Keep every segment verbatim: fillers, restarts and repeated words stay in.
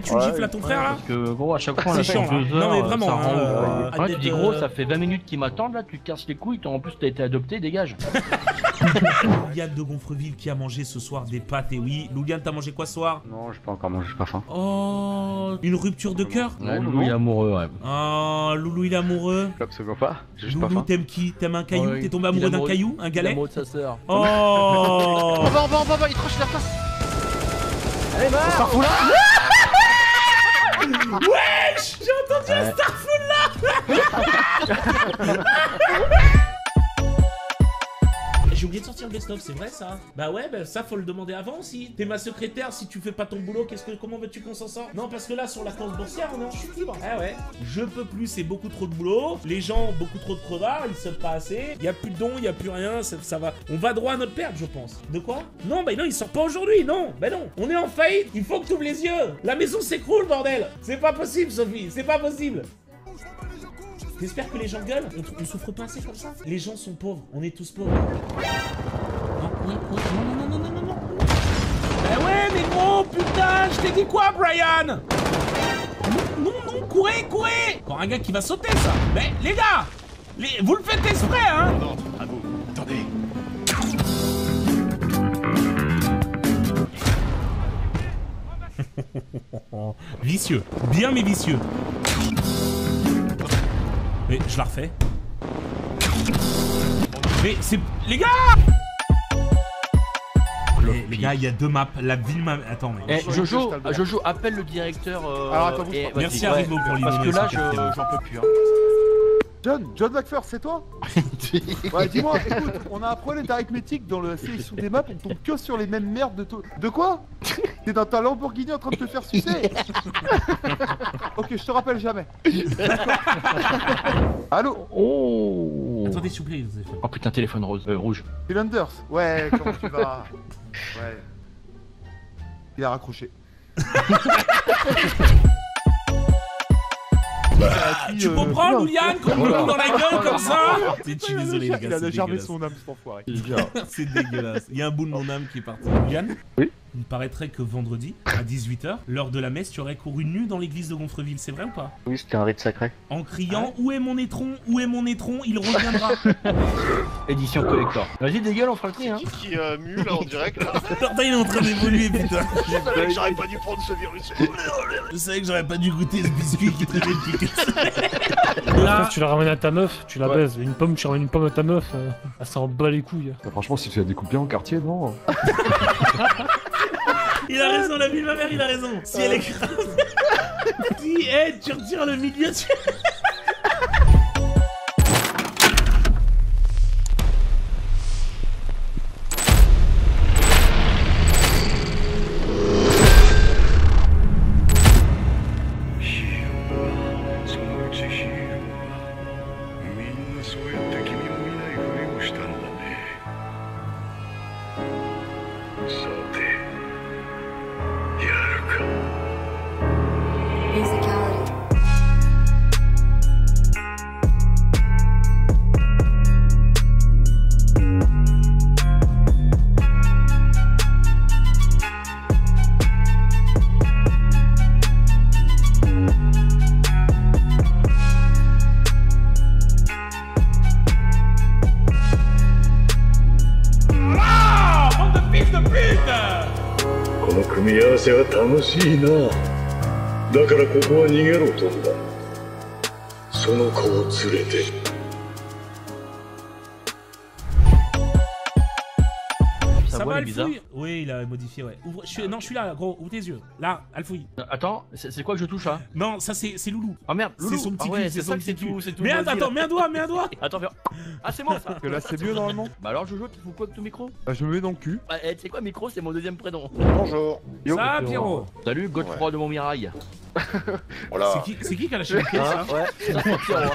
mais tu ouais, gifles à ton frère ouais, là. Parce que gros, à chaque fois, on attend deux heures. Non, mais vraiment, ça rend, euh, euh, ouais, tu dis gros, ça fait vingt minutes qu'ils m'attendent là, tu te casses les couilles, en plus t'as été adopté, dégage. Louliane de Gonfreville qui a mangé ce soir des pâtes, et oui. Louliane, t'as mangé quoi ce soir? Non, j'ai pas encore mangé, j'ai pas faim. Oh, une rupture de cœur. Ouais, Loulou il est amoureux, ouais. Oh, Loulou il est amoureux. Absolument pas, j'ai juste pas faim. Loulou, t'aimes qui? T'aimes un caillou? T'es tombé amoureux d'un caillou? Un galet? Amoureux de sa sœur. Oh, on va, on va, on va, on va, il tranche la place. Allez, marre. Wesh, j'ai entendu un Starfool là. J'ai oublié de sortir le best-of, c'est vrai ça? Bah ouais, bah ça faut le demander avant aussi. T'es ma secrétaire, si tu fais pas ton boulot, qu'est-ce que, comment veux-tu qu'on s'en sorte? Non, parce que là, sur la course boursière, on est en chute libre. Ah ouais. Je peux plus, c'est beaucoup trop de boulot. Les gens ont beaucoup trop de crevards, ils savent pas assez. Y a plus de dons, y a plus rien, ça, ça va. On va droit à notre perte, je pense. De quoi? Non, bah non, il sort pas aujourd'hui, non. Bah non, on est en faillite, il faut que t'ouvres les yeux. La maison s'écroule, bordel. C'est pas possible, Sophie, c'est pas possible. J'espère que les gens gueulent, on, on souffre pas assez comme ça. Les gens sont pauvres, on est tous pauvres. Non, non, non, non, non, non, non. Bah ouais, mais gros, putain, je t'ai dit quoi, Brian? Non, non, non, courez, courez. Encore un gars qui va sauter, ça. Mais les gars, les, vous le faites exprès, hein. Non, non, à vous, attendez. Vicieux, bien mais vicieux. Mais je la refais. Mais c'est... Les gars, les, les gars, il y a deux maps. La ville map... Attends, mais... Eh, Jojo, Jojo, appelle le directeur... Euh... Alors, attends, vous et... Merci à Rigo ouais, pour l'idée. Parce que là, j'en je... peux plus. Hein. John, John McPherson, c'est toi? Ouais, dis-moi, écoute, on a un problème d'arithmétique dans le sélection des maps, on tombe que sur les mêmes merdes de tout. De quoi? T'es dans ta Lamborghini en train de te faire sucer? Ok, je te rappelle jamais. Allô? Oh. Attendez, s'il vous plaît. Oh putain, téléphone rose, euh, rouge. C'est Landers. Ouais, comment tu vas? Ouais. Il a raccroché. Ah, tu euh, comprends, Louliane, qu'on me dans la gueule comme ça? Je suis désolé, les gars. Il a germé son âme, cet enfoiré. C'est dégueulasse. Il y a un bout de mon âme qui est parti. Louliane? Oui. Il me paraîtrait que vendredi, à dix-huit heures, l'heure de la messe, tu aurais couru nu dans l'église de Gonfreville, c'est vrai ou pas? Oui, c'était un rite sacré. En criant, où est mon étron? Où est mon étron? Il reviendra. Édition collector. Vas-y, dégueule, on fera le tri, hein. Qui mue, là, en direct, là. Attends, il est en train d'évoluer, putain. Je savais que j'aurais pas dû prendre ce virus. Je savais que j'aurais pas dû goûter ce biscuit qui traînait depuis quinze ans. Là, tu la ramènes à ta meuf, tu la baises. Une pomme, tu ramènes une pomme à ta meuf, elle s'en bat les couilles. Franchement, si tu la découpes bien en quartier, non? Il a raison, la ville ma mère, il a raison. Si elle écrase, si hey, tu retires le milieu, tu... Ça va, elle fouille. Oui, il a modifié, ouais. Ouvre... Je suis... Non, je suis là, gros, ouvre tes yeux. Là, elle fouille. Attends, c'est quoi que je touche, là? Non, ça, c'est Loulou. Ah merde, Loulou. C'est son petit cul, c'est son petit cul. Mais attends, mets un doigt, mets un doigt. Attends, viens. Ah, c'est moi, ça. Parce que là, c'est mieux, normalement. Bah alors, Jojo, tu fous quoi de ton micro? Bah, je me mets dans le cul. Bah, tu sais quoi, micro, c'est mon deuxième prénom. Bonjour. Ça, Pierrot. Salut, Godefroy de Montmirail. C'est qui qui a lâché le pied, ça? Ouais, c'est Pierrot.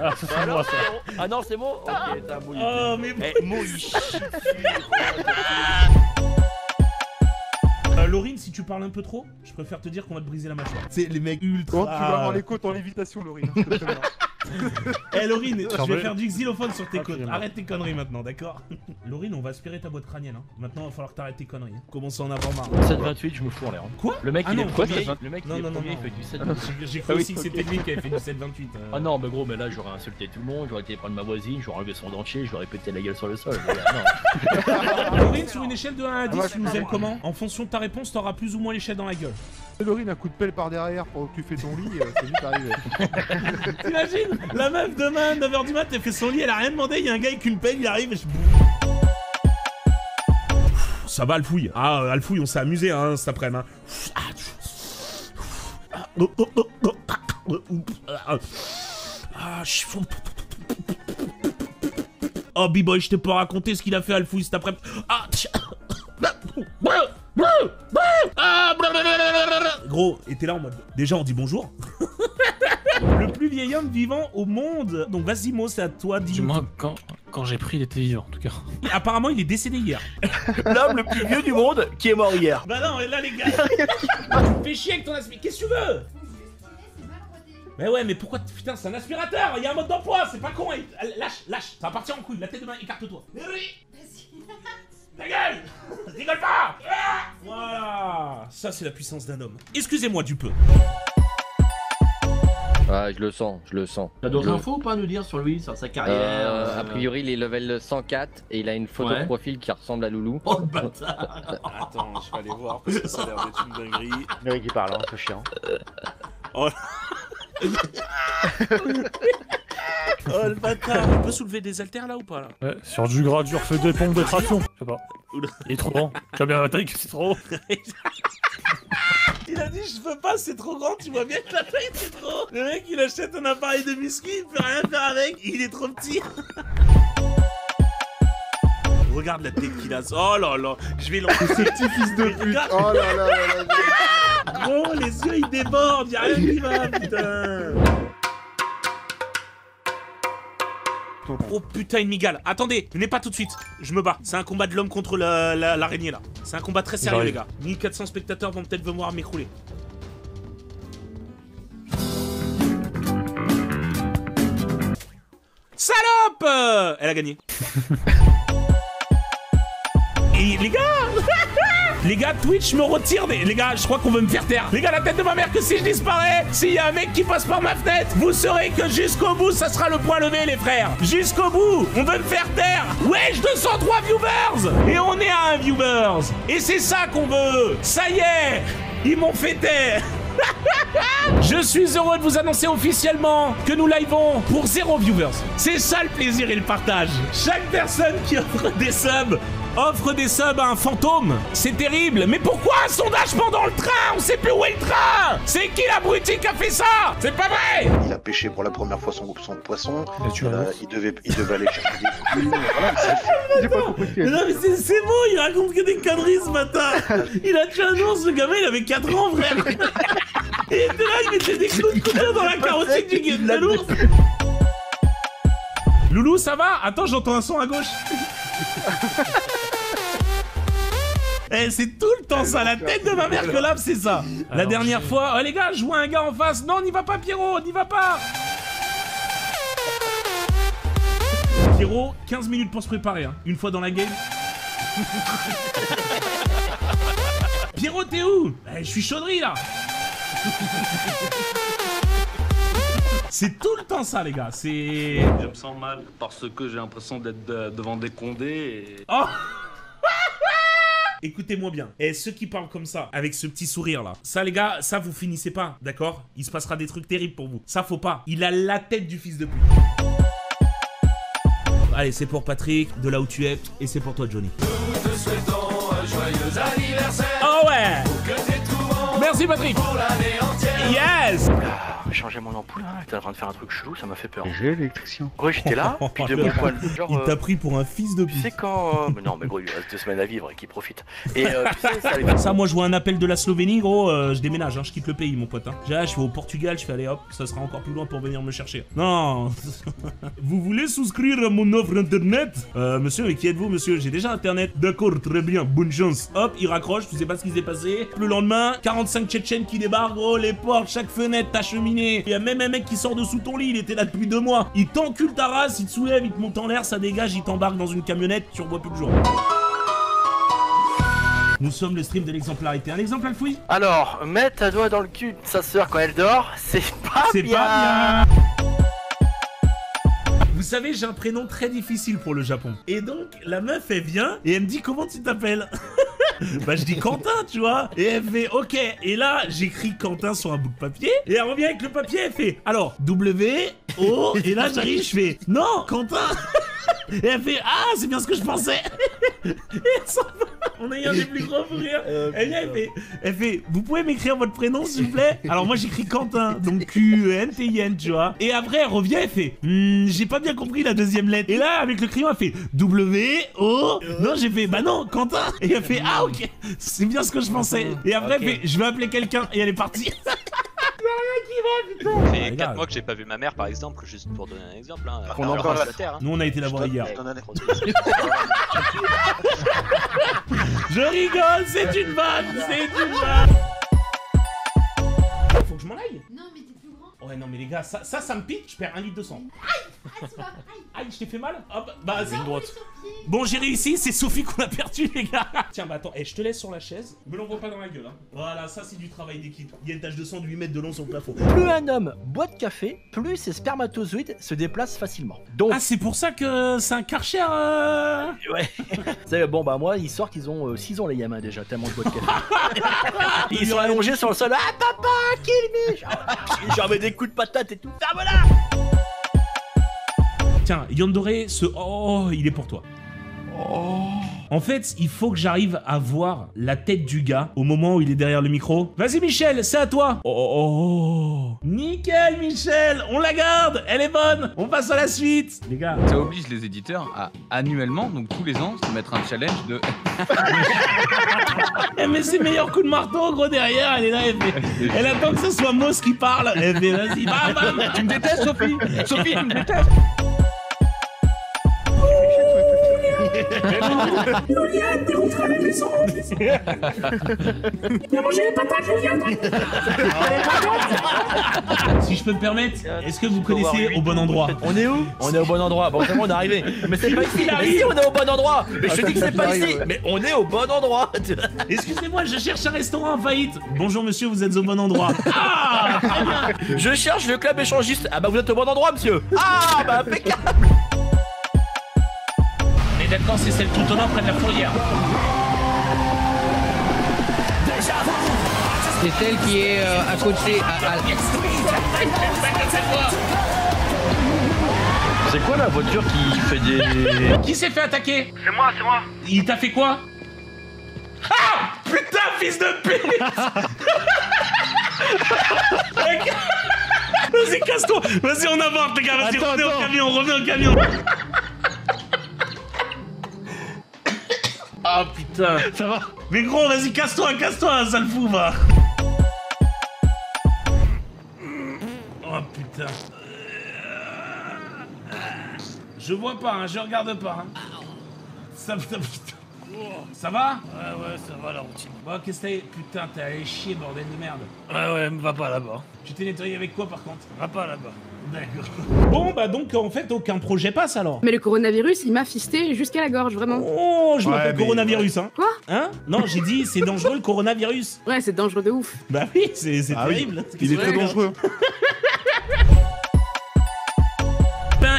Ah, c'est moi, ça. Ah non, c'est moi. Ok, t'as mouillé. Oh, mais Euh, Laurine, si tu parles un peu trop, je préfère te dire qu'on va te briser la mâchoire. C'est les mecs ultra. Oh, tu vas avoir les côtes en lévitation, Laurine. Eh hey, Laurine, je vais faire du xylophone sur tes côtes. Arrête tes conneries maintenant, d'accord? Laurine, on va aspirer ta boîte crânienne. Hein. Maintenant, il va falloir que t'arrêtes tes conneries. Hein. Commence à en avoir marre. sept vingt-huit, je me fous en l'air. Hein. Quoi? Le mec, ah il non, est quoi premier, Le mec, non, il non, est non, premier, non. Il fait du sept vingt-huit. J'ai cru ah oui, aussi que c'était lui qui avait fait du sept vingt-huit. Euh... Ah non, mais gros, mais là, j'aurais insulté tout le monde, j'aurais été prendre ma voisine, j'aurais enlevé son dentier, j'aurais pété la gueule sur le sol. Voilà, non. Laurine, sur une échelle de un à dix, tu nous aimes comment? En fonction de ta réponse, t'auras plus ou moins l'échelle dans la gueule. Laurine, un coup de pelle par derrière pour que tu fais ton lit, c'est vite arrivé. T'imagines? La meuf demain, neuf heures du mat', elle fait son lit, elle a rien demandé, il y a un gars avec une pelle, il arrive et je... Ça va, Alfouille. Ah, Alfouille, on s'est amusé hein, cet après-midi. Ah, chiffon. Oh, B-Boy, je t'ai pas raconté ce qu'il a fait, Alfouille, cet après-midi. Ah, gros, et t'es là en mode... Déjà, on dit bonjour. Le plus vieil homme vivant au monde. Donc vas-y, Mo, c'est à toi, dis-moi. Moi, quand, quand j'ai pris, il était vivant, en tout cas. Et apparemment, il est décédé hier. L'homme le plus vieux du monde qui est mort hier. Bah non, là, les gars... Fais chier avec ton aspirateur. Qu'est-ce que tu veux? Mais ouais, mais pourquoi... Putain, c'est un aspirateur. Il y a un mode d'emploi, c'est pas con. Lâche, lâche. Ça va partir en couille. La tête de main, écarte-toi. Vas-y. Ta gueule! Rigole pas! Ah voilà! Ça, c'est la puissance d'un homme. Excusez-moi du peu. Ah, je le sens, je le sens. T'as d'autres infos ou pas à nous dire sur lui, sur sa carrière? euh, euh... A priori, il est level cent quatre et il a une photo ouais. de profil qui ressemble à Loulou. Oh le bâtard! Attends, je vais aller voir parce que ça a l'air d'être une dinguerie. Le mec qui parle, hein, c'est chiant. Oh oh le bâtard! On peut soulever des haltères là ou pas là? Ouais, sur du gras dur, fais des pompes, des tractions. Je sais pas. Il est trop grand. Tu as bien la taille que c'est trop gros. Il a dit je veux pas, c'est trop grand, tu vois bien que la taille c'est trop. Le mec il achète un appareil de muscu, il peut rien faire avec, il est trop petit. Regarde la tête qu'il a. Oh là là, je vais l'enlever. Ce petit fils de pute. Oh là là là là. Gros, les yeux ils débordent, y'a rien qui va, putain. Oh putain, une migale. Attendez, venez pas tout de suite. Je me bats. C'est un combat de l'homme contre l'araignée la, la, là. C'est un combat très sérieux, les gars. mille quatre cents spectateurs vont peut-être venir m'écrouler. Salope! Elle a gagné. Et les gars, les gars, Twitch me retire des... Les gars, je crois qu'on veut me faire taire. Les gars, la tête de ma mère que si je disparais, s'il y a un mec qui passe par ma fenêtre, vous saurez que jusqu'au bout, ça sera le point levé, les frères. Jusqu'au bout, on veut me faire taire. Wesh, deux cent trois viewers. Et on est à un viewers. Et c'est ça qu'on veut. Ça y est, ils m'ont fait taire. Je suis heureux de vous annoncer officiellement que nous liveons pour zéro viewers. C'est ça le plaisir et le partage. Chaque personne qui offre des subs offre des subs à un fantôme. C'est terrible. Mais pourquoi un sondage pendant le train? On sait plus où est le train. C'est qui l'abruti qui a fait ça? C'est pas vrai. Il a pêché pour la première fois son groupe son de poisson. Euh, il, devait, il devait aller chercher des fruits. Voilà, j'ai pas compris. Non mais c'est bon, il raconte que des conneries ce matin. Il a tué un ours, le gamin, il avait quatre ans, frère. Il était là, il mettait des clous de couture dans la carotide du guet de l'ours. Loulou, ça va? Attends, j'entends un son à gauche. Eh, c'est tout le temps ça, la tête de ma mère que lave, c'est ça. La dernière fois, oh les gars, je vois un gars en face. Non, n'y va pas, Pierrot, n'y va pas. Pierrot, quinze minutes pour se préparer, hein. Une fois dans la game. Pierrot, t'es où? Eh, je suis chaudry là. C'est tout le temps ça, les gars, c'est... Je me sens mal parce que j'ai l'impression d'être de devant des condés et... Oh. Écoutez-moi bien. Et ceux qui parlent comme ça, avec ce petit sourire là, ça les gars, ça vous finissez pas, d'accord? Il se passera des trucs terribles pour vous. Ça faut pas. Il a la tête du fils de pute. Allez, c'est pour Patrick, de là où tu es, et c'est pour toi, Johnny. Nous te souhaitons un joyeux anniversaire. Oh ouais. Pour que t'aies tout. Merci Patrick. Pour l'année entière. Yes. Changer mon ampoule, hein, t'es en train de faire un truc chelou, ça m'a fait peur. J'ai l'électricien. Ouais, j'étais là, puis de mon poil. Genre, il t'a pris pour un fils de pute. Tu sais quand. Euh... Mais non, mais gros, il reste deux semaines à vivre et qu'il profite. Et euh, tu sais, ça, les... ça, moi, je vois un appel de la Slovénie, gros, euh, je déménage, hein, je quitte le pays, mon pote. Hein. Là, je vais au Portugal, je fais aller hop, ça sera encore plus loin pour venir me chercher. Non. Vous voulez souscrire à mon offre internet? euh, Monsieur, mais qui êtes-vous, monsieur? J'ai déjà internet. D'accord, très bien, bonne chance. Hop, il raccroche, tu sais pas ce qui s'est passé. Le lendemain, quarante-cinq Tchétchènes qui débarquent, gros, les portes, chaque fenêtre, ta cheminée. nez. Il y a même un mec qui sort de sous ton lit, il était là depuis deux mois. Il t'encule ta race, il te soulève, il te monte en l'air, ça dégage, il t'embarque dans une camionnette, tu revois plus le jour. Nous sommes le stream de l'exemplarité. Un exemple, Alfoui ? Alors, mettre un doigt dans le cul de sa sœur quand elle dort, c'est pas bien. C'est pas bien. Vous savez, j'ai un prénom très difficile pour le Japon. Et donc, la meuf, elle vient et elle me dit « Comment tu t'appelles ?» Bah, je dis Quentin, tu vois. Et elle fait OK. Et là, j'écris Quentin sur un bout de papier. Et elle revient avec le papier, elle fait alors W, O. Et là, j'arrive, je fais non, Quentin. Et elle fait ah, c'est bien ce que je pensais. Et elle s'en va. On a eu un des plus grands pour rire. Euh, elle vient, elle fait, elle fait vous pouvez m'écrire votre prénom, s'il vous plaît. Alors, moi, j'écris Quentin. Donc, Q N T I N, tu vois. Et après, elle revient, elle fait hm, j'ai pas bien compris la deuxième lettre. Et là, avec le crayon, elle fait W, O. Non, j'ai fait bah non, Quentin. Et elle fait ah, ok, c'est bien ce que je pensais. Et après, okay. fait, je vais appeler quelqu'un et elle est partie. Ça fait quatre mois que j'ai pas vu ma mère, par exemple, juste pour donner un exemple. Hein. On encore la terre. Hein. Nous, on a été la voir hier. Je rigole, c'est une vanne, c'est une vanne. Faut que je m'en aille. Non, mais t'es plus grand. Ouais, non, mais les gars, ça, ça, ça me pique, je perds un litre de sang. Aïe, aïe, aïe, je t'ai fait mal. Hop, bah, c'est une droite. Bon, j'ai réussi, c'est Sophie qu'on a perdu, les gars. Tiens, bah attends, hey, je te laisse sur la chaise. Me l'envoie pas dans la gueule, hein. Voilà, ça, c'est du travail d'équipe. Il y a une tache de sang de huit mètres de long sur le plafond. Plus un homme boit de café, plus ses spermatozoïdes se déplacent facilement. Donc... Ah, c'est pour ça que c'est un Karcher euh... Ouais. C'est bon, bah, moi, il sort qu'ils ont six ans, les gamins, déjà, tellement de bois de café. Ils sont allongés sur le sol. Ah, papa, kill me. J'en mets des coups de patate et tout. Ah, voilà. Tiens, Yandoré, ce oh, il est pour toi. Oh. En fait, il faut que j'arrive à voir la tête du gars au moment où il est derrière le micro. Vas-y, Michel, c'est à toi. Oh, oh, nickel, Michel. On la garde. Elle est bonne. On passe à la suite. Les gars. Ça oblige les éditeurs à annuellement, donc tous les ans, se mettre un challenge de... Mais c'est meilleur coup de marteau, gros, derrière. Elle est là, elle fait... Elle attend que ce soit Moss qui parle. Elle fait, vas-y, bam, bam. Tu me détestes, Sophie. Sophie, tu me détestes. Loliane, t'es rentré à la maison. Il a mangé les patates, Loliane. Si je peux me permettre, est-ce que vous connaissez au bon endroit? On est où? On est au bon endroit. Bon, c'est bon, on est arrivé. Mais c'est pas ici. Mais si, on est au bon endroit. Mais je te dis que c'est pas ici. Mais on est au bon endroit. Excusez-moi, je cherche un restaurant en faillite. Bonjour, monsieur, vous êtes au bon endroit. Ah, très bien. Je cherche le club échangiste. Ah bah, vous êtes au bon endroit, monsieur. Ah bah, impeccable. D'accord, c'est celle tout au nord près de la fourrière. C'est celle qui est euh, à côté. À, à... C'est quoi la voiture qui fait des... Qui s'est fait attaquer? C'est moi, c'est moi. Il t'a fait quoi? Ah putain, fils de pute. Vas-y, casse-toi. Vas-y, on avance, les gars. Vas-y, revenez au camion, revenez au camion. Ah oh, putain, ça va. Mais gros, vas-y, casse-toi, casse-toi, sale fou, va. Oh putain. Je vois pas, hein, je regarde pas. Hein. Ça, putain, putain. Ça va? Ouais, ouais, ça va la routine. Bon, qu'est-ce que t'as... Putain, t'es allé chier, bordel de merde. Ouais, ouais, va pas là-bas. Tu t'es nettoyé avec quoi, par contre? Va pas là-bas. D'accord. Bon, bah donc, en fait, aucun projet passe, alors. Mais le coronavirus, il m'a fisté jusqu'à la gorge, vraiment. Oh, je m'appelle ouais, coronavirus, ouais. Hein. Quoi? Hein? Non, j'ai dit, c'est dangereux, le coronavirus. Ouais, c'est dangereux de ouf. Bah oui, c'est ah, terrible. Oui. Il est très dangereux.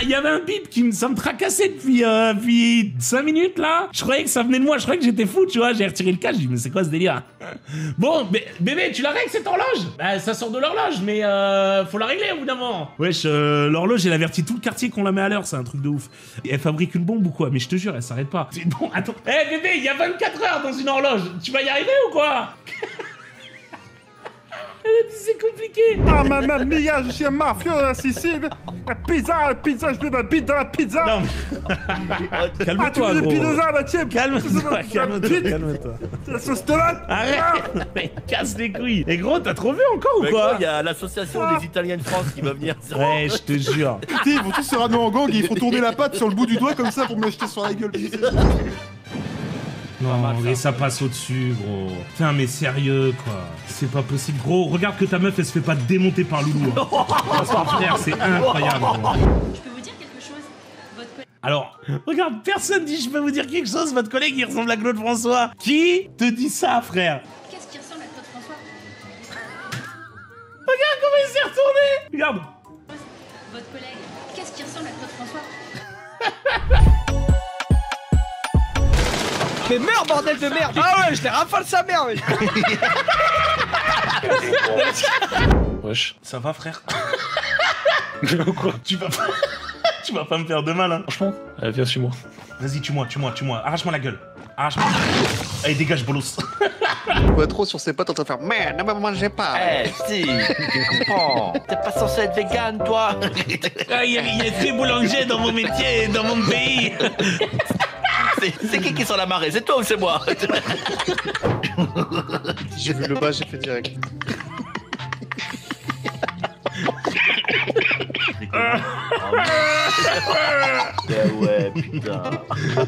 Il y avait un bip qui me, ça me tracassait depuis, euh, depuis cinq minutes là. Je croyais que ça venait de moi, je croyais que j'étais fou, tu vois. J'ai retiré le cash, je dis mais c'est quoi ce délire? Bon, mais, bébé, tu la règles cette horloge? Bah ça sort de l'horloge, mais euh, faut la régler au bout d'un moment. Wesh, euh, l'horloge elle avertit tout le quartier qu'on la met à l'heure, c'est un truc de ouf. Et elle fabrique une bombe ou quoi? Mais je te jure, elle s'arrête pas. Bon, attends. Eh hey, bébé, il y a vingt-quatre heures dans une horloge, tu vas y arriver ou quoi? C'est compliqué. Ah, mamma mia, je suis un mafieux de la Sicile. Pizza, pizza, je veux ma bite dans la pizza. Non, mais... Calme-toi, gros. Calme-toi, calme-toi. La sauce tomate. Arrête, casse les couilles. Et gros, t'as trop vu encore ou quoi? Il y a l'association des Italiens de France qui va venir. Ouais, je te jure. Putain, ils vont tous se ramener en gang et ils font tourner la patte sur le bout du doigt comme ça pour me jeter sur la gueule. Non, mal, et ça passe au-dessus, gros. Putain, mais sérieux, quoi. C'est pas possible. Gros, regarde que ta meuf, elle se fait pas démonter par Loulou. Hein. Frère, c'est incroyable. Gros. Je peux vous dire quelque chose, votre collègue... Alors, regarde, personne dit je peux vous dire quelque chose, votre collègue, il ressemble à Claude François. Qui te dit ça, frère? Qu'est-ce qui ressemble à Claude François? Regarde comment il s'est retourné. Regarde. Votre collègue, qu'est-ce qui ressemble à Claude François? Mais meurs, bordel de merde! Ah ouais, je l'ai rafale sa mère! Wesh. Ça va, frère? Quoi? Tu vas pas... tu vas pas me faire de mal, hein? Franchement, allez, viens, tue-moi. Vas-y, tue-moi, tue-moi, tue-moi. Arrache-moi la gueule. Arrache-moi. Allez, dégage, bolos. Pas trop sur ses potes en train de faire merde, ne me mangez pas. Eh, si, je comprends. T'es pas censé être vegan, toi. Ah, il y a très boulanger dans mon métier, dans mon pays. C'est qui qui sent la marée? C'est toi ou c'est moi? J'ai vu le bas, j'ai fait direct. Ouais, ouais, putain.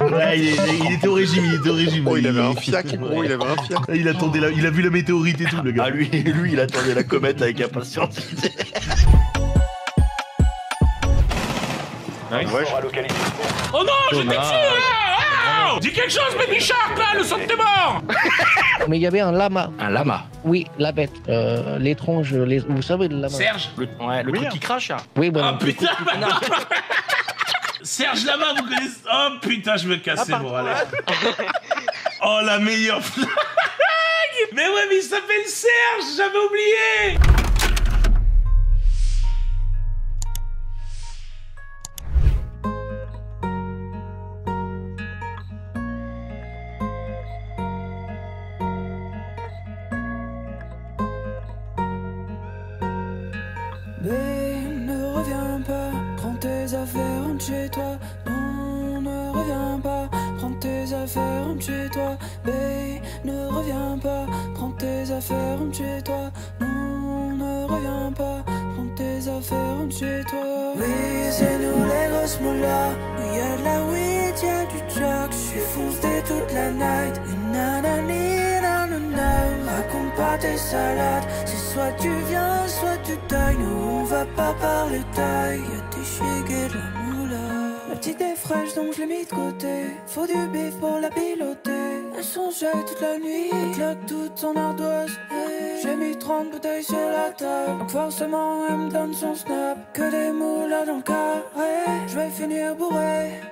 Ouais, il, il, il était au régime, il était au régime. Oh, il avait un fiac, gros, il avait un fiac. Il attendait la, il a vu la météorite et tout, le gars. Ah, lui, lui, il attendait la comète avec impatience. Nice. Ouais, je... Oh non, j'étais dessus là! Dis quelque chose, baby shark là, le son de tes morts! Mais il y avait un lama. Un lama? Oui, la bête. Euh, l'étrange, les... vous savez le lama? Serge? Le... Ouais, le oui, truc hein. qui crache là. Oui, voilà. Oh putain, bah non. Serge Lama, vous connaissez? Oh putain, je me casse les mots, allez. Oh la meilleure blague! Mais ouais, mais il s'appelle Serge, j'avais oublié! Forcément, elle me donne son snap. Que des moules dans le carré. Je vais finir bourré.